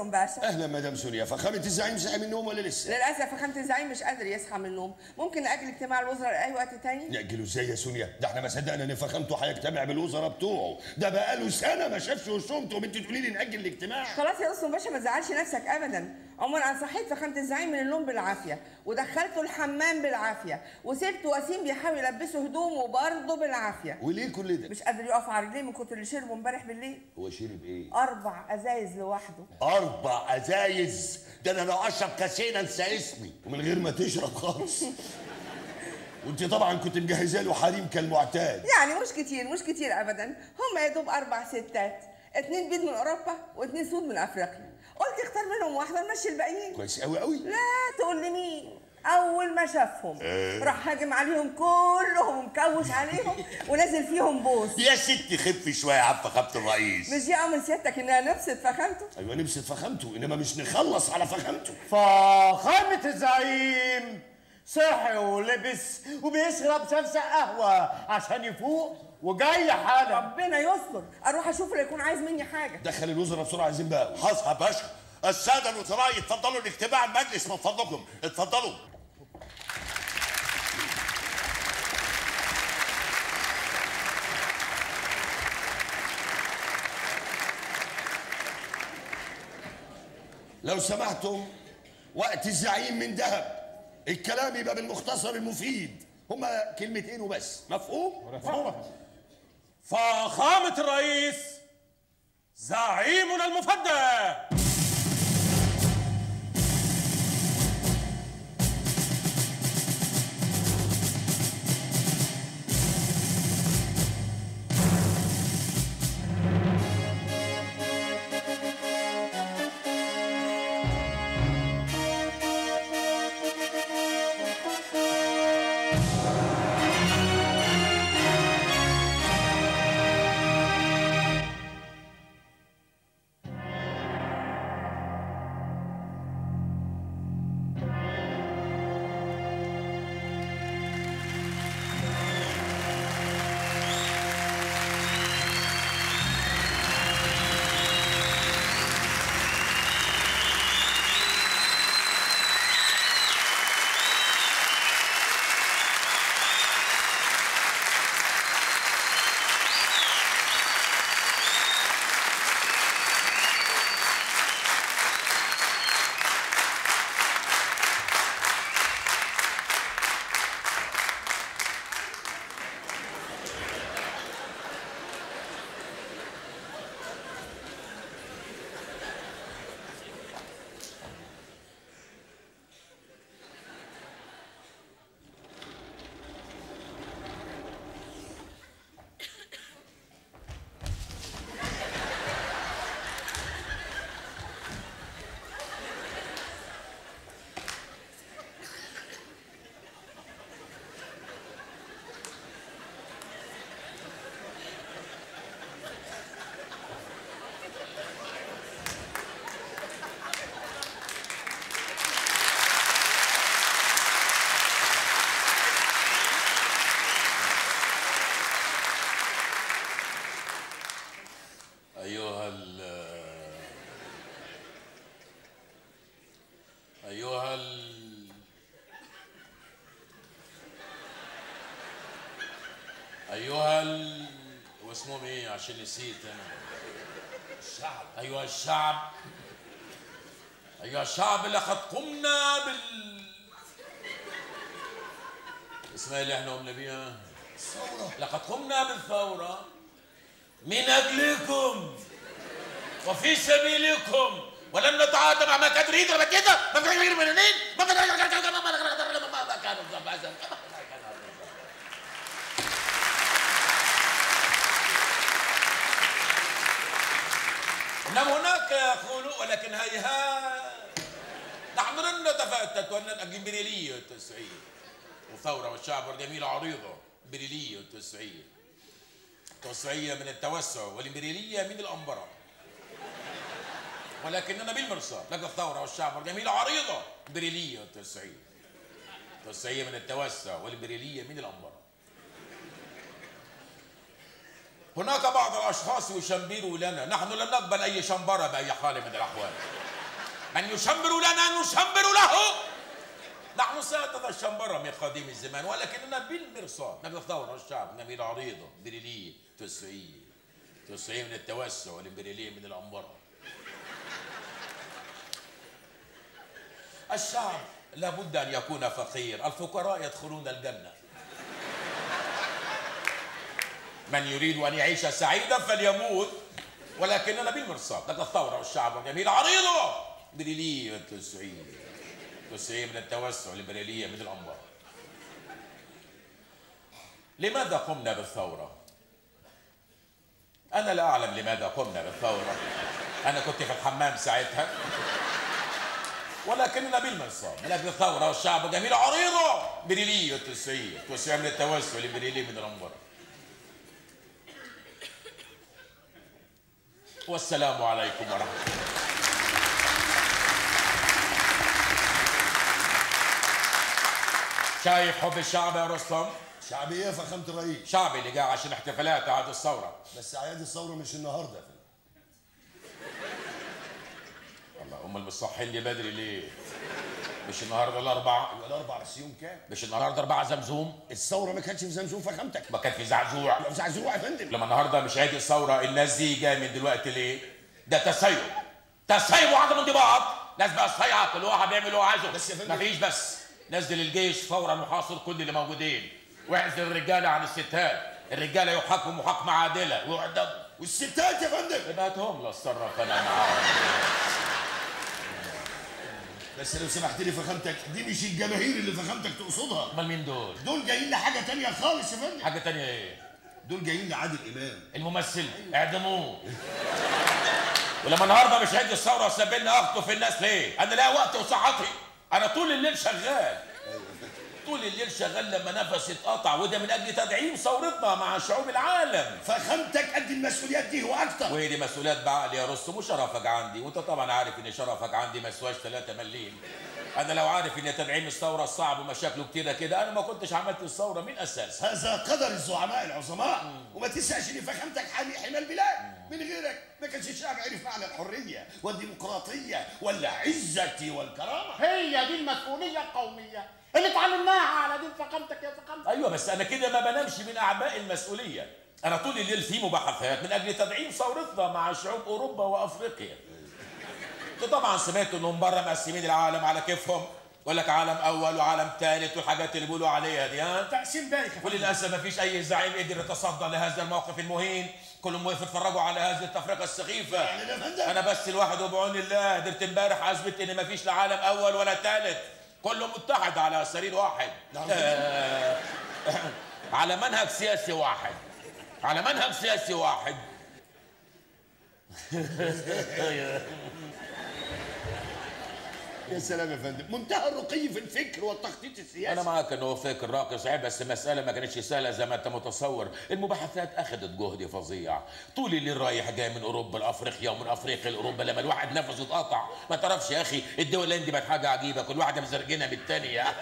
رستم باشا. اهلا مدام سونيا. فخامه الزعيم صحي من النوم ولا لسه؟ للاسف فخامه الزعيم مش قادر يصحى من النوم. ممكن ناجل اجتماع الوزراء لاي وقت تاني؟ ناجله ازاي يا سونيا؟ ده احنا ما صدقنا ان فخامته هيجتمع بالوزراء بتوعه، ده بقاله سنه ما شافش وسمته وانت تقولي لي ناجل الاجتماع؟ خلاص يا رستم باشا ما تزعلش نفسك ابدا. عموما انا صحيت فخامه الزعيم من النوم بالعافيه، ودخلته الحمام بالعافيه، وسبت وسيم بيحاول يلبسه هدومه برضه بالعافيه. وليه كل ده؟ مش قادر يقف على رجليه من كتر اللي شربه امبارح بالليل. هو شرب ايه؟ 4 أزايز لوحده. 4 أزايز؟ ده انا لو اشرب كاسين انسى اسمي، ومن غير ما تشرب خالص. وانت طبعا كنت مجهزه له حريم كالمعتاد. يعني مش كتير ابدا، هم يا دوب 4 ستات، 2 بيض من اوروبا و2 سود من افريقيا. قلت اختار منهم واحده ونمشي الباقيين. كويس قوي قوي. لا تقول لي مين؟ اول ما شافهم راح هاجم عليهم كلهم، مكوش عليهم ونازل فيهم بوس. يا ستي خفي شويه يا عم فخامه الرئيس. مش دي من سيادتك انها نفست فخامته؟ ايوه نفست فخامته، انما مش نخلص على فخامته. فخامه الزعيم صحي ولبس وبيشرب سمسة قهوه عشان يفوق وجاي حالا. ربنا يستر، اروح اشوفه لو يكون عايز مني حاجه. دخل الوزراء بسرعه عايزين بقى. حاضر يا باشا. الساده الوزراء يتفضلوا لاجتماع المجلس من فضلكم، اتفضلوا. لو سمحتم وقت الزعيم من ذهب، الكلام يبقى بالمختصر المفيد، هما كلمتين وبس، مفهوم؟ مفهوم. فخامة الرئيس زعيمنا المفدى. أيها واسمهم إيه عشان نسيت أنا؟ الشعب. أيها الشعب، أيها الشعب، لقد قمنا اسمها اللي إحنا قمنا بيها؟ الثورة. لقد قمنا بالثورة من أجلكم وفي سبيلكم، ولم نتعاطى مع ما كانوا يريدوا بعد كده، ما كانوا يريدوا منين؟ نعم هناك يقولون، ولكن هيهات نحن لن نتفتت ولن نأجل بريلية التسعية وثورة، والشعب الجميل عريضة بريلية التسعية. التسعية من التوسع والبريلية من الأنبرة، ولكننا بالمرصاد. لك الثورة والشعب الجميل عريضة بريلية التسعية. التسعية من التوسع والبريلية من الأنبرة. هناك بعض الأشخاص يشمبروا لنا، نحن لن نقبل أي شمبرة بأي حال من الأحوال. من يشمر لنا نشمر له. نحن سنتشمر من قديم الزمان، ولكننا بالمرصاد نبي ثورة الشعب، نبي العريضة بريلية تسعية، تسعية من التوسع والبريلية من العنبرة. الشعب لابد أن يكون فقير، الفقراء يدخلون الجنة. من يريد أن يعيش سعيدا فليموت، ولكننا بالمرصاد لدى الثورة والشعب والجميل عريضة بريلية التسعية، تسعية من التوسع والبريلية من العنبرة. لماذا قمنا بالثورة؟ أنا لا أعلم لماذا قمنا بالثورة، أنا كنت في الحمام ساعتها، ولكننا بالمرصاد لدى الثورة والشعب والجميل عريضة بريلية التسعية، تسعية من التوسع والبريلية من العنبرة. والسلام عليكم ورحمة الله. شايف حب الشعب يا رستم؟ شعبي ايه يا فخامة الرئيس؟ شعبي اللي جاي عشان احتفالات اعياد الثورة. بس اعياد الثورة مش النهارده يا فندم. والله امال بتصحي لي بدري ليه؟ مش النهارده الاربعاء؟ يبقى الاربعاء بس يوم كام؟ مش النهارده اربعة زمزوم؟ الثورة ما كانتش في زمزوم فخامتك. ما كانت في زعزوع. لا في زعزوع يا فندم. لما النهارده مش عيد الثورة، الناس دي جايه من دلوقتي ليه؟ ده تسيب. تسيب وعدم انضباط، ناس بقى صايعة كل واحد بيعمل اللي هو عايزه. بس يا فندم مفيش بس. نزل الجيش فورا وحاصر كل اللي موجودين، واعزل الرجاله عن الستات، الرجاله يحاكموا محاكمه عادله ويعدموا، والستات يا فندم ابعتهم لا اتصرف انا معاهم. بس لو سمحت لي فخامتك، دي مش الجماهير اللي فخامتك تقصدها. امال مين دول؟ دول جايين لحاجه تانيه خالص يا فندم. حاجه تانيه ايه؟ دول جايين لعادل امام الممثل، اعدموه. ولما النهارده مش عيد الثوره سابلنا اخطف في الناس ليه؟ انا لها وقت وصحتي، أنا طول الليل شغال. طول الليل شغال لما نفسي اتقطع، وده من أجل تدعيم ثورتنا مع شعوب العالم. فخامتك قد المسؤوليات دي وأكتر. وهي دي مسؤوليات بعقلي يا رستم، وشرفك عندي، وأنت طبعًا عارف إن شرفك عندي ما يسواش 3 مليم. أنا لو عارف إن تدعيم الثورة صعب ومشاكله كتيرة كده، أنا ما كنتش عملت الثورة من أساسها. هذا قدر الزعماء العظماء، وما تنساش إن فخامتك حمى البلاد. من غيرك ما كانش الشعب عرف معنى الحريه والديمقراطيه ولا عزتي والكرامه. هي دي المسؤوليه القوميه اللي اتعلمناها على دين فخامتك يا فخامتك. ايوه بس انا كده ما بنامش من اعباء المسؤوليه، انا طول الليل في مباحثات من اجل تدعيم ثورتنا مع شعوب اوروبا وافريقيا. انتوا طبعا سمعتوا انهم بره مقسمين العالم على كيفهم، يقول لك عالم اول وعالم ثالث والحاجات اللي بيقولوا عليها دي، ها؟ تقسيم بارك. وللاسف ما فيش اي زعيم قدر يتصدى لهذا الموقف المهين، كلهم وقفوا يتفرجوا على هذه التفرقه السخيفه. انا بس الواحد وبعون الله قدرت امبارح اثبت ان ما فيش لا عالم اول ولا ثالث، كله متحد على سرير واحد. على منهج سياسي واحد. على منهج سياسي واحد. يا سلام يا فندم، منتهى الرقي في الفكر والتخطيط السياسي. أنا معاك إن هو فكر راقي صحيح، بس المسألة ما كانتش سهلة زي ما أنت متصور، المباحثات أخذت جهد فظيع، طول الليل رايح جاي من أوروبا لأفريقيا ومن أفريقيا لأوروبا، لما الواحد نفسه اتقطع، ما تعرفش يا أخي الدول اللي عندي بقت حاجة عجيبة، كل واحدة مزرجنة بالتانية.